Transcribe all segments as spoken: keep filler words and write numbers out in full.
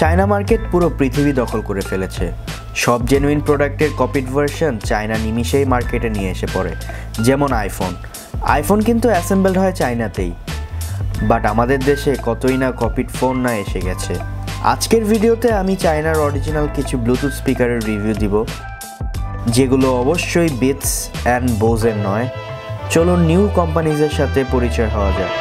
China market পুরো পৃথিবী দখল করে ফেলেছে। সব জেনুইন প্রোডাক্টের কপিড ভার্সন চায়না নিমিষেই মার্কেটে নিয়ে এসে পড়ে। যেমন আইফোন আইফোন কিন্তু অ্যাসেম্বলড হয় চায়নাতেই, বাট আমাদের দেশে কতই না কপিড ফোন না এসে গেছে। আজকের ভিডিওতে আমি চায়নার অরিজিনাল কিছু ব্লুটুথ স্পিকারের রিভিউ দিব, যেগুলো অবশ্যই বিটস অ্যান্ড বোজের নয়। চলুন নিউ কোম্পানিজের সাথে পরিচয় হওয়া যায়।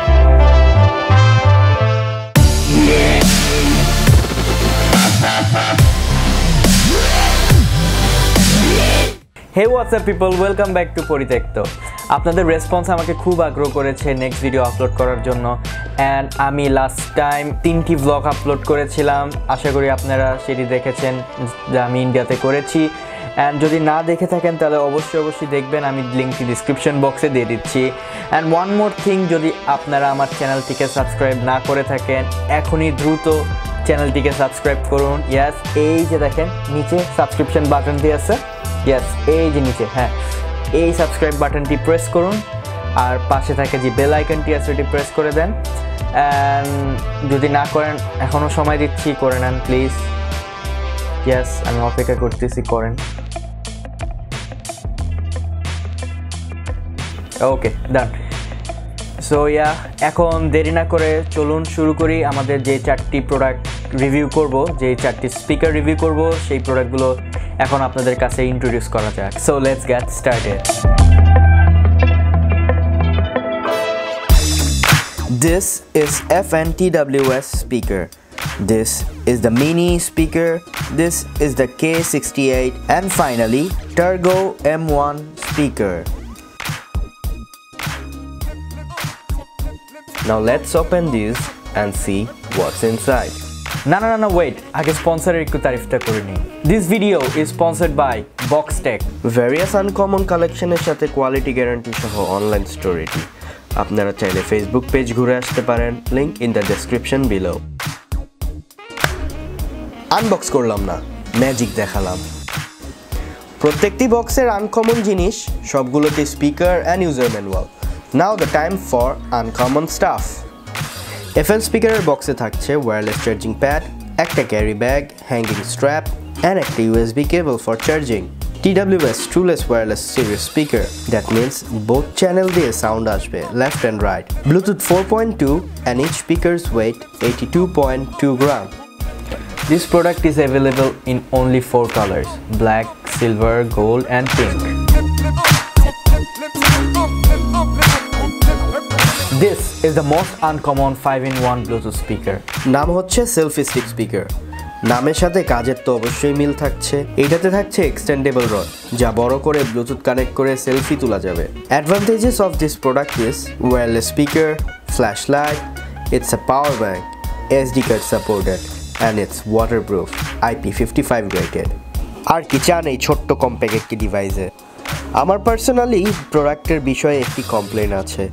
Hey WhatsApp people, welcome back to পরিত্যক্ত। আপনাদের রেসপন্স আমাকে খুব আগ্রহ করেছে নেক্সট ভিডিও আপলোড করার জন্য। অ্যান্ড আমি লাস্ট টাইম তিনটি ব্লগ আপলোড করেছিলাম, আশা করি আপনারা সেটি দেখেছেন যা আমি ইন্ডিয়াতে করেছি। অ্যান্ড যদি না দেখে থাকেন তাহলে অবশ্যই অবশ্যই দেখবেন, আমি লিঙ্কটি ডিসক্রিপশন বক্সে দিয়ে দিচ্ছি। অ্যান্ড ওয়ান মোর থিং, যদি আপনারা আমার চ্যানেলটিকে সাবস্ক্রাইব না করে থাকেন এখনই দ্রুত চ্যানেলটিকে সাবস্ক্রাইব করুন। ইয়াস, এই যে দেখেন নিচে সাবস্ক্রিপশন বাটনটি আছে, ইয়াস এই যে নিচে, হ্যাঁ এই সাবস্ক্রাইব বাটনটি প্রেস করুন। আর পাশে থাকে যে বেল আইকনটি আছে ওটি প্রেস করে দেন। অ্যান্ড যদি না করেন এখনও সময় দিচ্ছি, করে নেন প্লিজ। ইয়াস, আমি অপেক্ষা করতেছি, করেন। ওকে ডান। সো ইয়া, এখন দেরি না করে চলুন শুরু করি। আমাদের যে চারটি প্রোডাক্ট রিভিউ করব, যে চারটি স্পিকার রিভিউ করব, সেই প্রোডাক্টগুলো এখন আপনাদের কাছে ইন্ট্রোডিউস করা যাক। So let's get started. This is F N T W S speaker. This is the mini speaker. This is the K sixty eight, and finally Tergoo M one speaker. Now let's open this and see what's inside. No no no no wait, aage sponsor er ekku tarif ta kore nei. This video is sponsored by Box Tech. Various uncommon collection er sathe quality guarantee shoho online store eti. Apnara chaile Facebook page ghore ashte paren, link in the description below. Unbox korlam na, magic dekhalam. Prottekti box er uncommon jinish, shobgulote speaker and user manual. Now the time for uncommon stuff. F N স্পিকারের বক্সে থাকছে wireless charging pad, একটা carry bag, hanging strap and একটা USB cable for charging. T W S trueless wireless series speaker, that means both channel দিয়ে sound আসবে left and right. Bluetooth four point two and each speakers weight eighty-two point two grams. This product is available in only four colors: black, silver, gold and pink. This is the most uncommon five in one Bluetooth speaker. নাম হচ্ছে selfie stick speaker. নামের সাথে কাজের তো অবশ্যই মিল থাকছে। এইটাতে থাকছে এক্সটেন্ডেবল রড, যা বড় করে ব্লুটুথ কানেক্ট করে সেলফি তোলা যাবে। Advantages of this product is wireless speaker, flash light, it's a power bank, SD card supported and it's waterproof, I P fifty five rated. আর কি চান এই ছোট্ট কমপ্যাক্ট একটি ডিভাইসে? আমার পার্সোনালি প্রোডাক্টের বিষয়ে একটি কমপ্লেন আছে,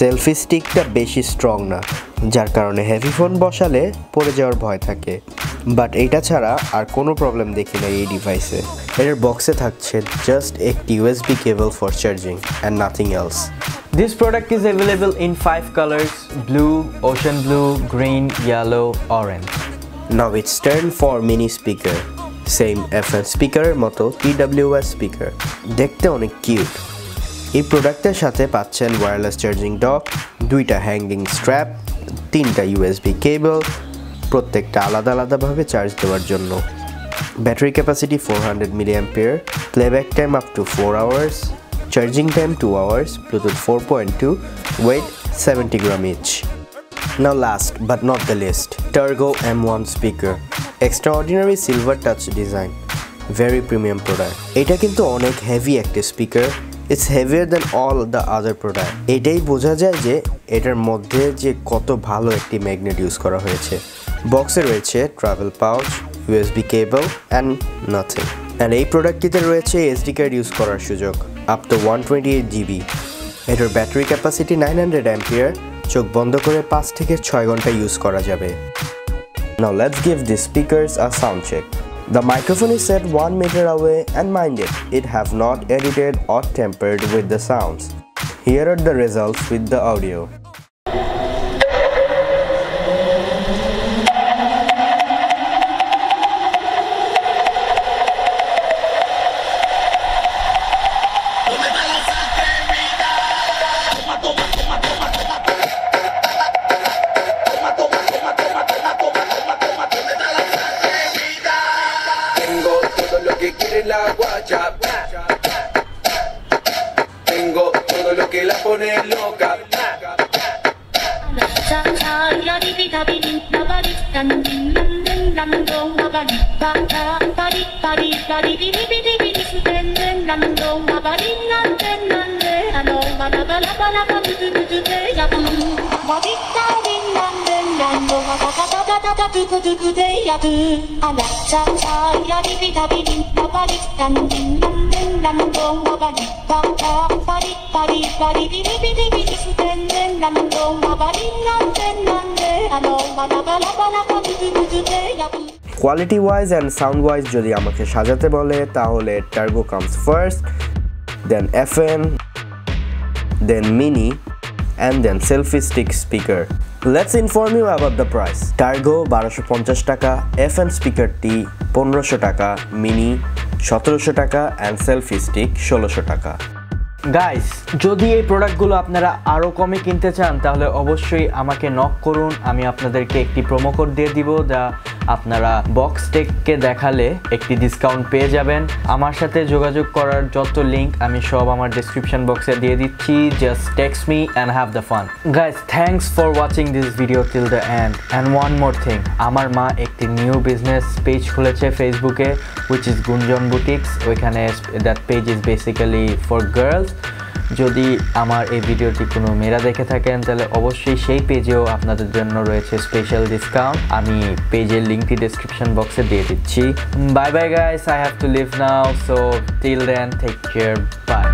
সেলফি স্টিকটা বেশি স্ট্রং না, যার কারণে হেভি ফোন বসালে পড়ে যাওয়ার ভয় থাকে। বাট এটা ছাড়া আর কোনো প্রবলেম দেখি না এই ডিভাইসে। এর বক্সে থাকছে জাস্ট একটি USB cable for charging and nothing else. This product is available in five colours: blue, ocean blue, green, yellow, orange. Now it's turn for mini speaker, same F স্পিকারের মতো টি ডব্লিউ এস স্পিকার, দেখতে অনেক cute. এই প্রোডাক্টের সাথে পাচ্ছেন wireless charging dock, দুইটা hanging strap, তিনটা ইউএসবি কেবল, প্রত্যেকটা আলাদা আলাদাভাবে চার্জ দেওয়ার জন্য। Battery capacity four hundred milliampere, playback time up to four hours, charging time two hours, Bluetooth four point two, weight seventy grams each. Now last but not the least, Tergoo M one speaker. Extraordinary silver touch design, very premium product. এটা কিন্তু অনেক heavy একটা speaker. It's heavier than all the other product. এটাই বোঝা যায় যে এটার মধ্যে যে কত ভালো একটি ম্যাগনেট ইউজ করা হয়েছে। বক্সে রয়েছে travel pouch, USB cable and nothing. And এই প্রোডাক্টটিতে রয়েছে এসডি কার্ড ইউজ করার সুযোগ, up to one twenty-eight GB. এটার battery capacity nine hundred ampere, চোখ বন্ধ করে পাঁচ থেকে ছয় ঘন্টা ইউজ করা যাবে। Now let's give these speakers a sound check. The microphone is set one meter away and minded, it have not edited or tempered with the sounds. Here are the results with the audio. pone loca. Quality wise and sound wise jodi amake sajate bole tahole Tergoo comes first, then F N, then Mini, and then selfie stick speaker. Let's inform you about the price. Tergoo twelve fifty taka, F N speaker T fifteen hundred taka, Mini seventeen hundred taka and selfie stick sixteen hundred taka. Guys, jodi ei product gulo apnara aro kome kinte chan tahole obosshoi amake knock korun, ami apnaderke ekti promo code diye dibo ja আপনারা box tech কে দেখালে একটি discount পেয়ে যাবেন। আমার সাথে যোগাযোগ করার যত লিংক আমি সব আমার ডেসক্রিপশন বক্সে দিয়ে দিচ্ছি। Just text me and have the fun. Guys, thanks for watching this video till the end. And one more thing, আমার মা একটি নিউ বিজনেস পেজ খুলেছে ফেসবুকে, হুইচ ইজ গুঞ্জন বুটিক্স। ওইখানে that page is basically for girls. যদি আমার এই ভিডিওটি কোনো মেয়েরা দেখে থাকেন তাহলে অবশ্যই সেই পেজেও আপনাদের জন্য রয়েছে স্পেশাল ডিসকাউন্ট। আমি পেজের লিংকটি ডেসক্রিপশন বক্সে দিয়ে দিচ্ছি। Bye bye guys, I have to leave now, so till then take care, by.